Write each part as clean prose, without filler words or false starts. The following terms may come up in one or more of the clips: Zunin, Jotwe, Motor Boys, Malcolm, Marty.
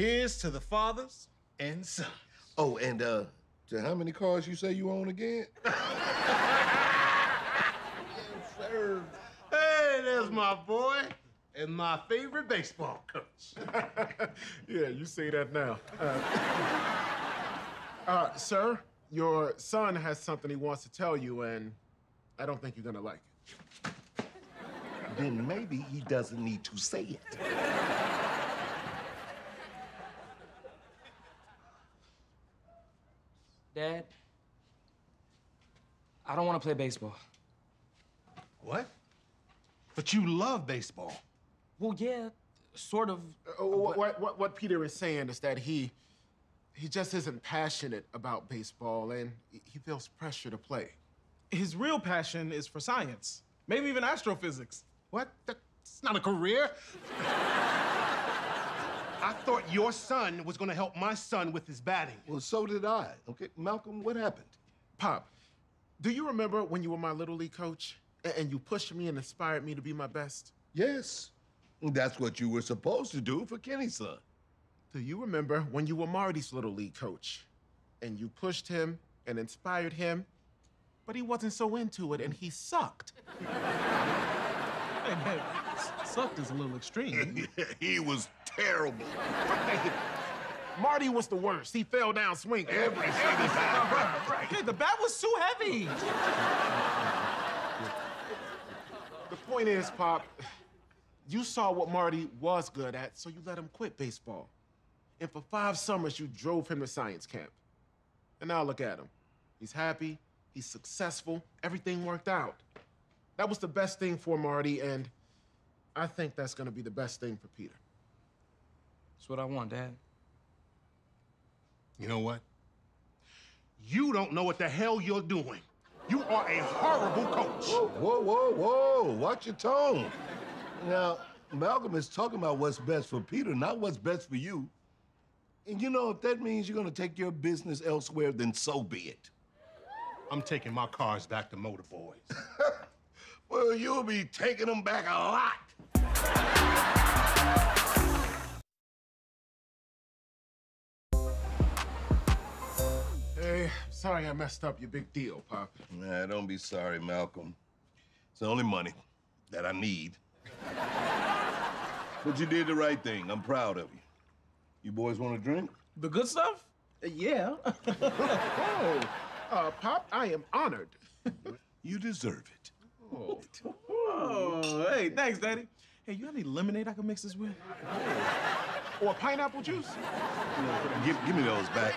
Here's to the fathers and sons. Oh, and to how many cars you say you own again? Yes, sir. Hey, there's my boy and my favorite baseball coach. Yeah, you say that now. Sir, your son has something he wants to tell you, and I don't think you're gonna like it. Then maybe he doesn't need to say it. Dad, I don't want to play baseball. What? But you love baseball. Well, yeah, sort of. What Peter is saying is that he just isn't passionate about baseball, and he feels pressure to play. His real passion is for science, maybe even astrophysics. What? That's not a career. I thought your son was gonna help my son with his batting. Well, so did I, okay? Malcolm, what happened? Pop, do you remember when you were my Little League coach and you pushed me and inspired me to be my best? Yes, that's what you were supposed to do for Kenny's son. Do you remember when you were Marty's Little League coach and you pushed him and inspired him, but he wasn't so into it and he sucked? Hey, man, sucked is a little extreme. He was terrible. Right. Marty was the worst. He fell down swinging. Every time. Right. Hey, the bat was too heavy. The point is, Pop, you saw what Marty was good at, so you let him quit baseball. And for 5 summers, you drove him to science camp. And now look at him. He's happy, he's successful, everything worked out. That was the best thing for Marty, and I think that's gonna be the best thing for Peter. That's what I want, Dad. You know what? You don't know what the hell you're doing. You are a horrible coach. Whoa, whoa, whoa, whoa. Watch your tone. Now, Malcolm is talking about what's best for Peter, not what's best for you. And you know, if that means you're gonna take your business elsewhere, then so be it. I'm taking my cars back to Motor Boys. Well, you'll be taking them back a lot. Hey, sorry I messed up your big deal, Pop. Nah, don't be sorry, Malcolm. It's the only money that I need. But you did the right thing. I'm proud of you. You boys want a drink? The good stuff? Yeah. Oh, Pop, I am honored. You deserve it. Oh. Oh, hey, thanks, Daddy. Hey, you got any lemonade I can mix this with? Or pineapple juice? No, give me those back.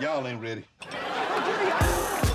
Y'all ain't ready. Oh,